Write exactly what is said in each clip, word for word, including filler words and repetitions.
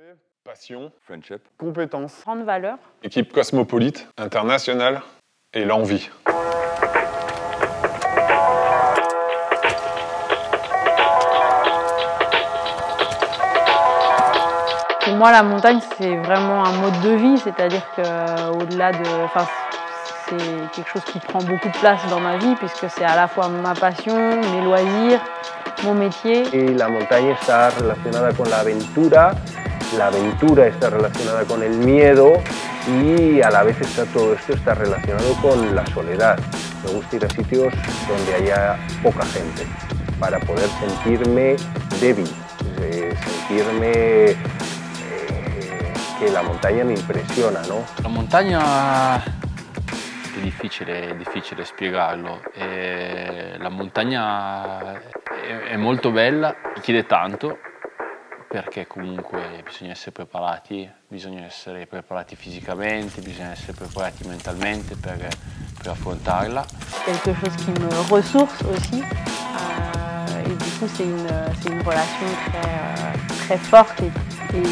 respect, passion, friendship, compétence, grande valeur, équipe cosmopolite, internationale et l'envie. Pour moi, la montagne, c'est vraiment un mode de vie, c'est-à-dire qu'au-delà de... Enfin, c'est quelque chose qui prend beaucoup de place dans ma vie puisque c'est à la fois ma passion, mes loisirs, mon métier. Et la montagne está relacionada con la aventura, la aventura está relacionada con el miedo y a la vez está todo esto está relacionado con la soledad. Me gusta ir a sitios donde haya poca gente para poder sentirme débil, eh, sentirme eh, que la montaña me impresiona, ¿no? La montaña... È difficile, è difficile spiegarlo, e la montagna è, è molto bella, richiede tanto perché comunque bisogna essere preparati, bisogna essere preparati fisicamente, bisogna essere preparati mentalmente per, per affrontarla. Quelque chose qui me ressource aussi, euh, et du coup c'est une, c'est une relation très, très forte et, et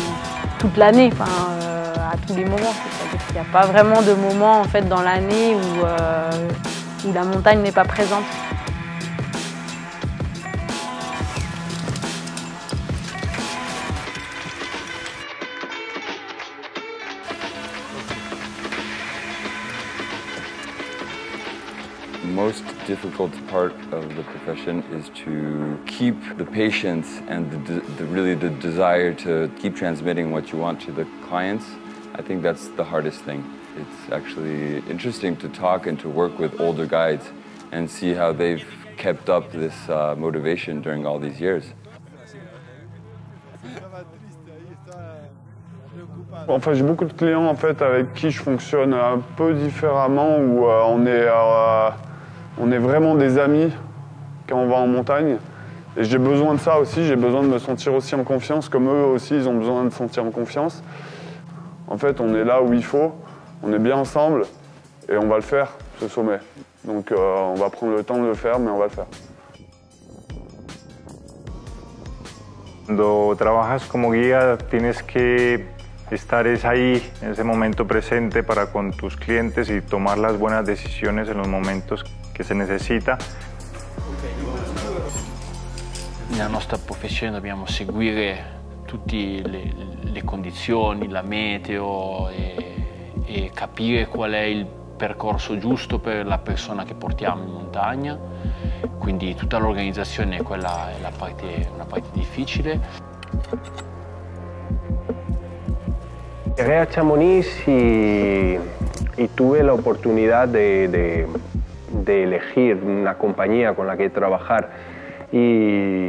toute l'année. Enfin, euh, à tous les moments, c'est-à-dire qu'il n'y a pas vraiment de moment en fait, dans l'année où, euh, où la montagne n'est pas présente. The most difficult part of the profession is to keep the patience and the, the, really the desire to keep transmitting what you want to the clients. I think that's the hardest thing. It's actually interesting to talk and to work with older guides and see how they've kept up this uh, motivation during all these years. Enfin, j'ai beaucoup de clients en fait avec qui je fonctionne un peu différemment où euh, on est euh, on est vraiment des amis quand on va en montagne. Et j'ai besoin de ça aussi. J'ai besoin de me sentir aussi en confiance comme eux aussi. Ils ont besoin de se sentir en confiance. En fait, on est là où il faut, on est bien ensemble et on va le faire, ce sommet. Donc euh, on va prendre le temps de le faire, mais on va le faire. Cuando trabajas como guía, tienes que estar es ahí, en ese momento presente para con tus clientes y tomar las buenas decisiones en los momentos que se necesita. Nella nostra professione dobbiamo seguire tutte le, le condizioni, la meteo e, e capire qual è il percorso giusto per la persona che portiamo in montagna, quindi tutta l'organizzazione quella è la parte, una parte difficile. Llegué a Chamonix y, y tuve la oportunidad de, de, de elegir una compañía con la que trabajar y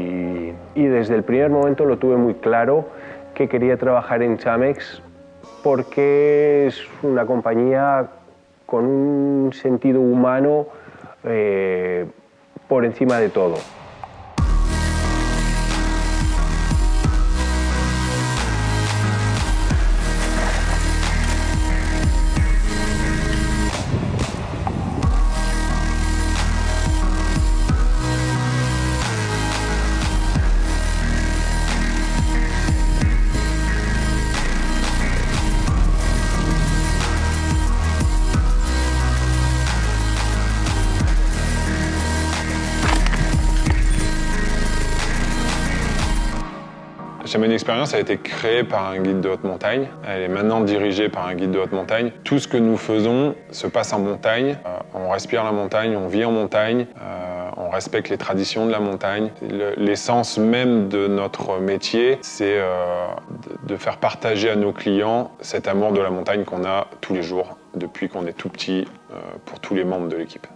Y desde el primer momento lo tuve muy claro que quería trabajar en Chamex porque es una compañía con un sentido humano eh, por encima de todo. Chamonix Expérience a été créée par un guide de haute montagne. Elle est maintenant dirigée par un guide de haute montagne. Tout ce que nous faisons se passe en montagne. Euh, on respire la montagne, on vit en montagne, euh, on respecte les traditions de la montagne. L'essence même de notre métier, c'est euh, de faire partager à nos clients cet amour de la montagne qu'on a tous les jours, depuis qu'on est tout petit, euh, pour tous les membres de l'équipe.